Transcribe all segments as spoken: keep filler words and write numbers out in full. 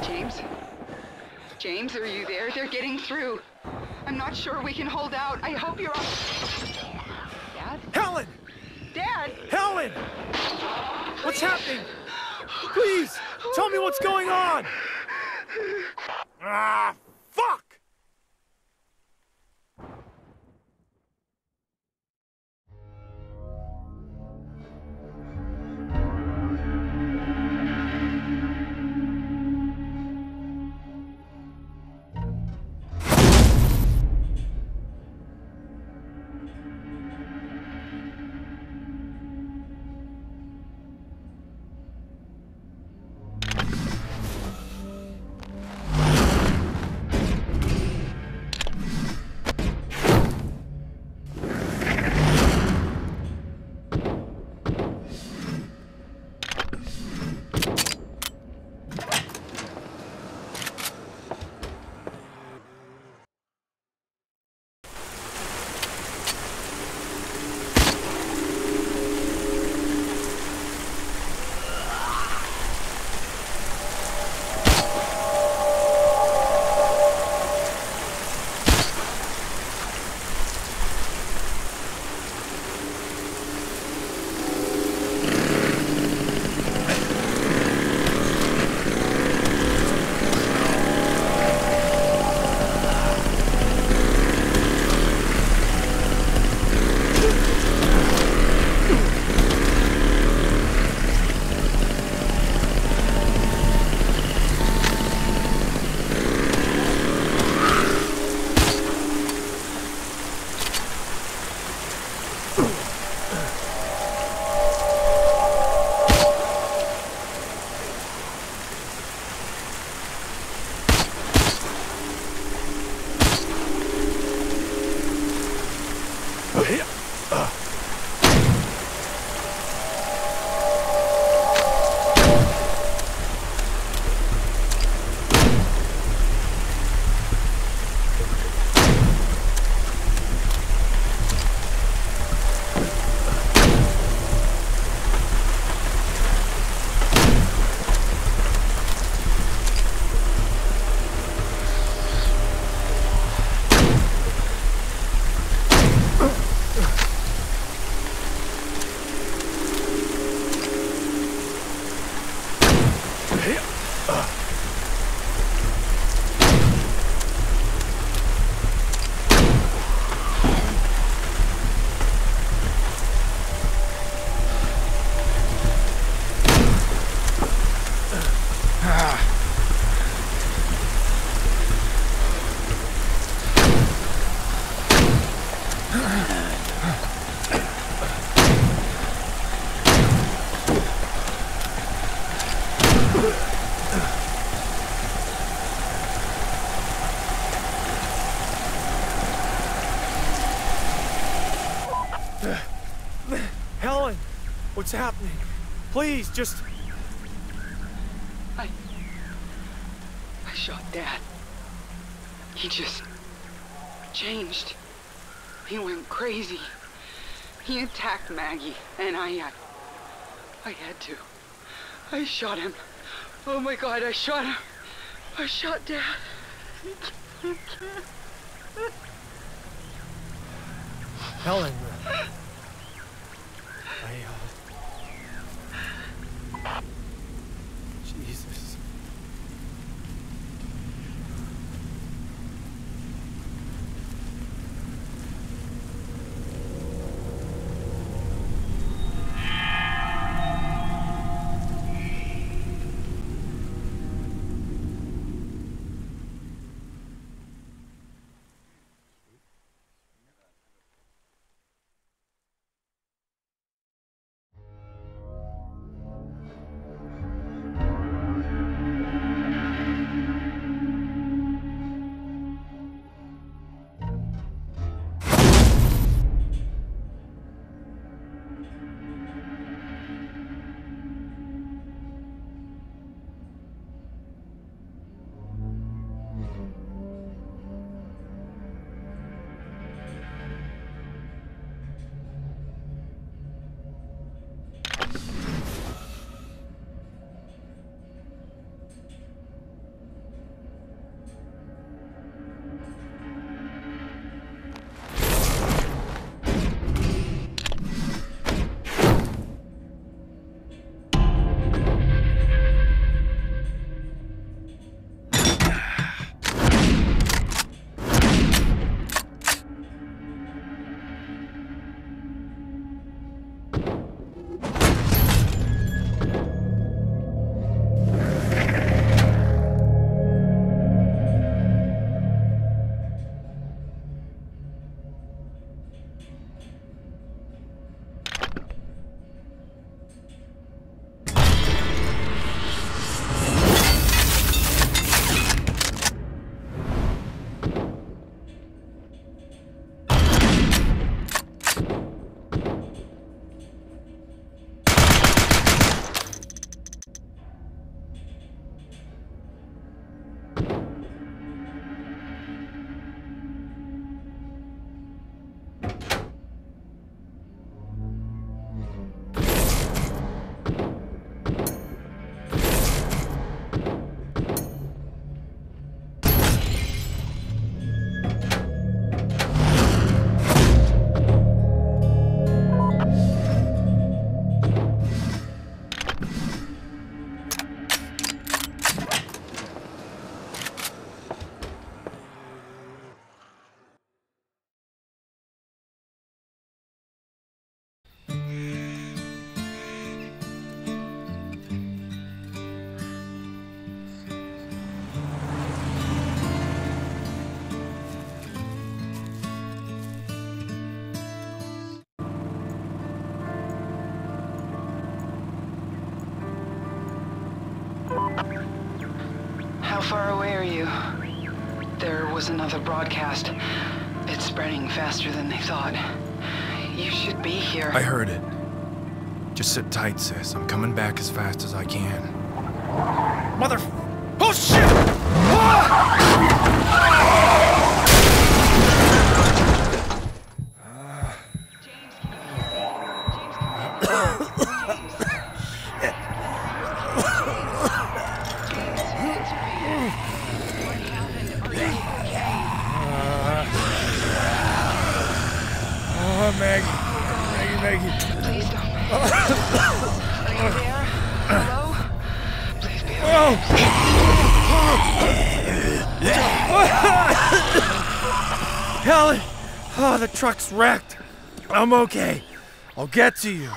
James? James, are you there? They're getting through. I'm not sure we can hold out. I hope you're all... Dad? Helen! Dad! Helen! Please. What's happening? Please, tell me what's going on! Ah, fuck! what's happening. Please, just... I... I shot Dad. He just... changed. He went crazy. He attacked Maggie, and I... I, I had to. I shot him. Oh my God, I shot him. I shot Dad. Helen, I, uh... Jesus. How far away are you? There was another broadcast. It's spreading faster than they thought. You should be here. I heard it. Just sit tight, sis. I'm coming back as fast as I can. Mother... Oh, shit! Ah! James, can you hear me? James, can you hear me? James. Oh, Maggie. Oh, Maggie, Maggie. Please don't. Are you there? Hello? Please be okay. Helen! Oh, the truck's wrecked. I'm okay. I'll get to you.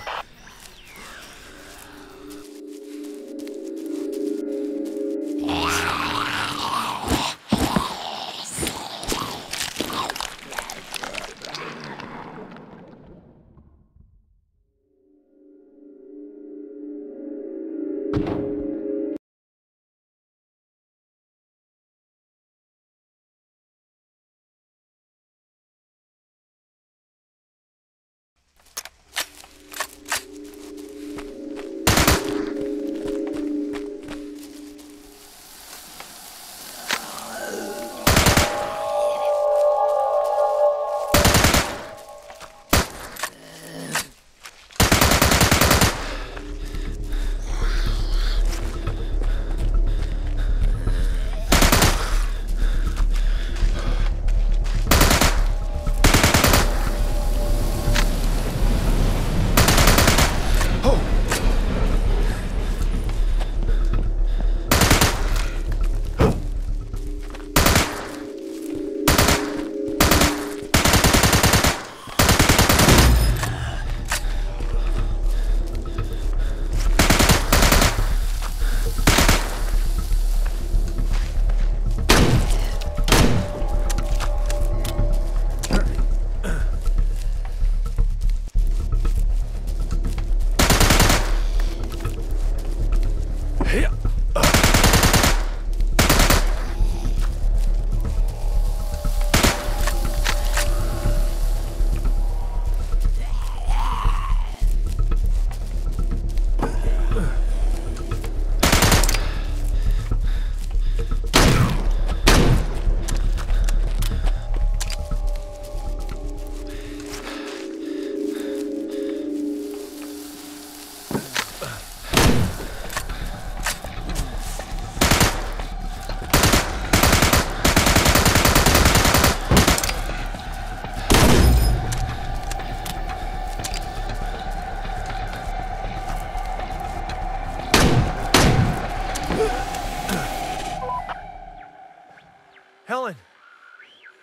Helen!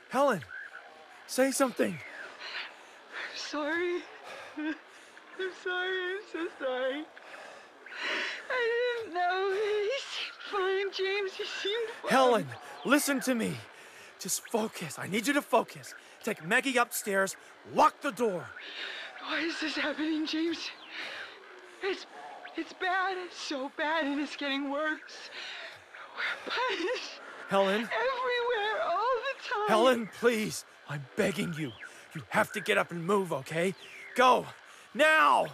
Helen! Say something! I'm sorry. I'm sorry. I'm so sorry. I didn't know. He seemed fine, James. He seemed fine. Helen, listen to me. Just focus. I need you to focus. Take Maggie upstairs. Lock the door. Why is this happening, James? It's, it's bad. It's so bad, and it's getting worse. We're punished. Helen. Everywhere, all the time. Helen, please. I'm begging you. You have to get up and move, okay? Go. Now!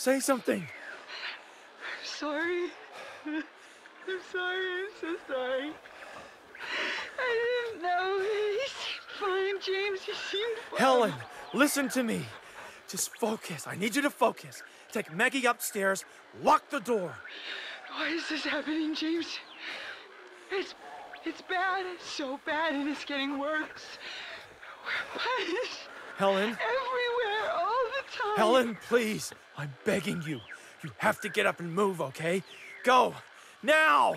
Say something. I'm sorry. I'm sorry. I'm so sorry. I didn't know. He seemed fine, James. He seemed fine. Helen, listen to me. Just focus. I need you to focus. Take Maggie upstairs. Lock the door. Why is this happening, James? It's, it's bad. It's so bad, and it's getting worse. We're punished. Helen. Everywhere, all the time. Helen, please. I'm begging you. You have to get up and move, okay? Go. Now.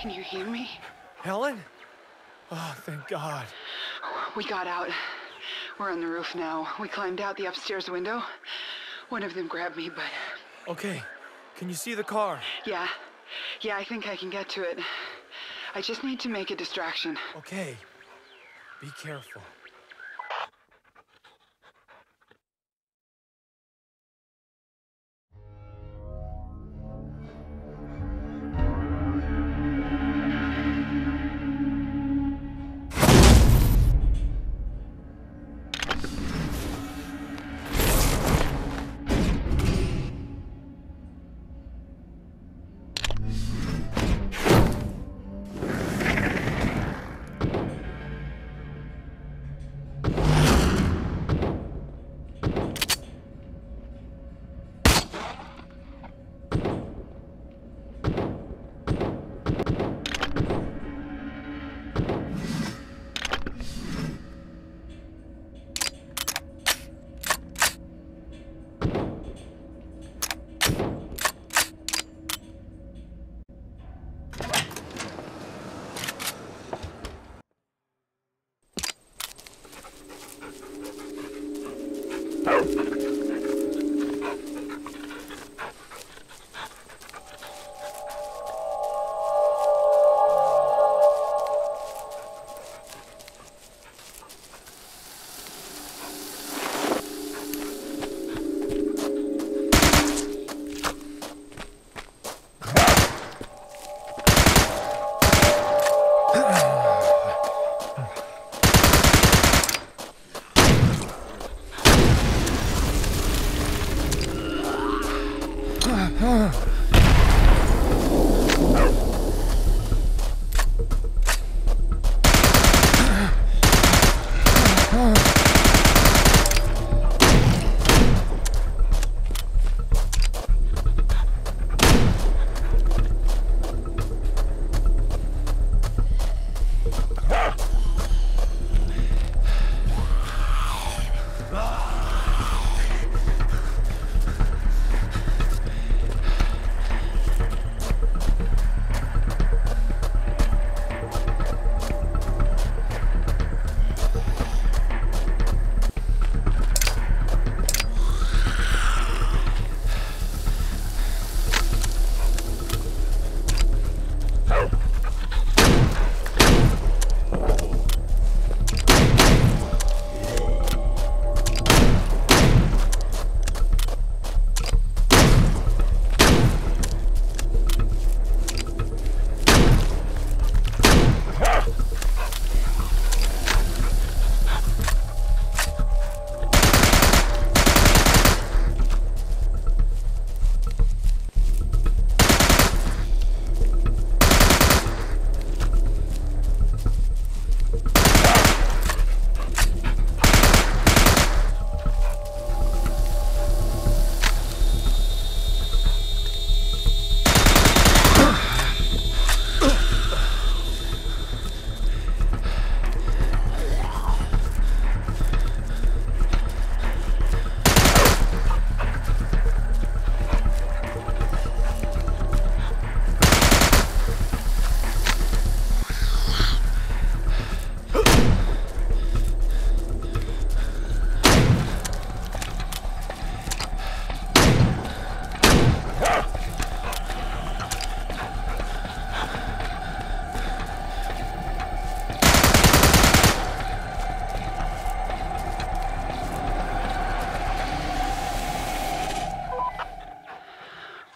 Can you hear me? Helen? Oh, thank God. We got out. We're on the roof now. We climbed out the upstairs window. One of them grabbed me, but... Okay. Can you see the car? Yeah. Yeah, I think I can get to it. I just need to make a distraction. Okay. Be careful.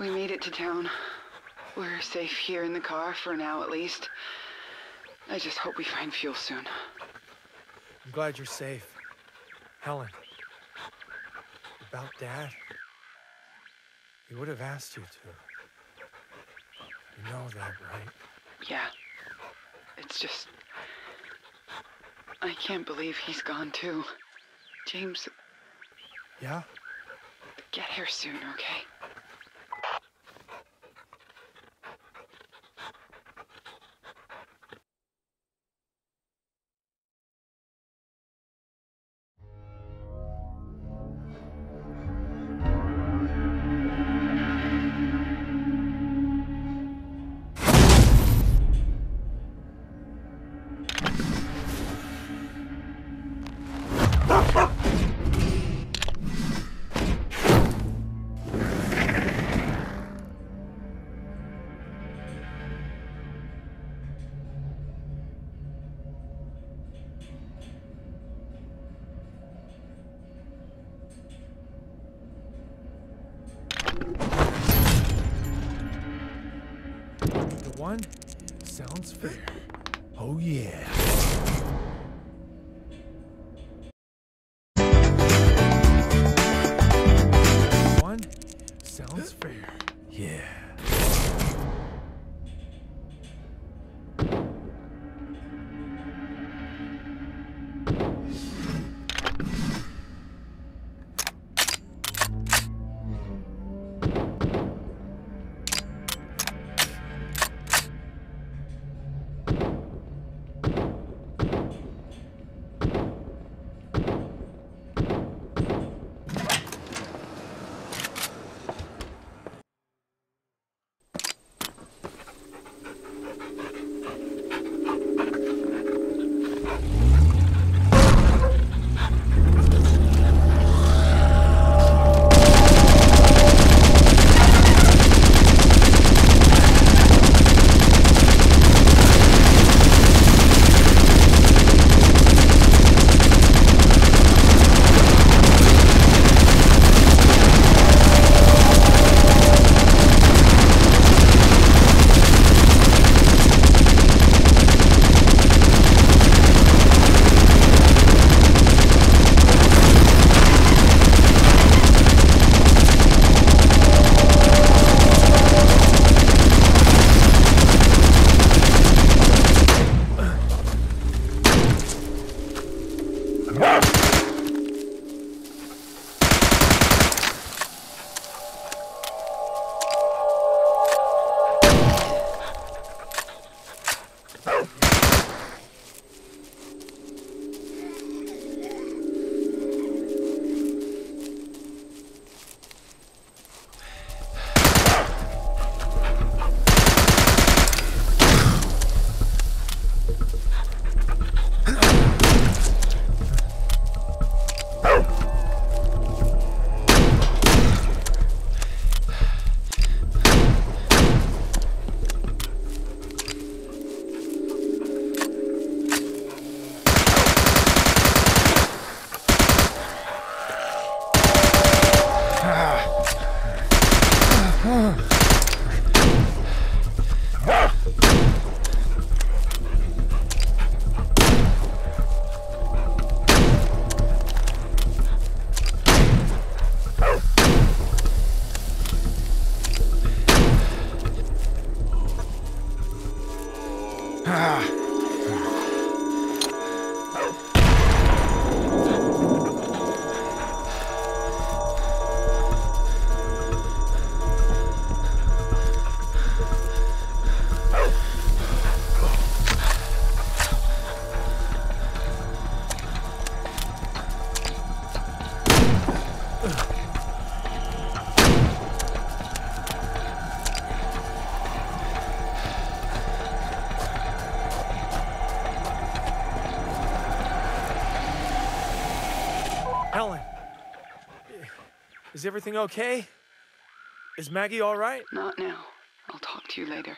We made it to town. We're safe here in the car, for now at least. I just hope we find fuel soon. I'm glad you're safe. Helen, about Dad, he would have asked you to. You know that, right? Yeah. It's just... I can't believe he's gone too. James... Yeah? Get here soon, okay? One sounds fair. Oh, yeah. Helen, is everything okay? Is Maggie all right? Not now. I'll talk to you later.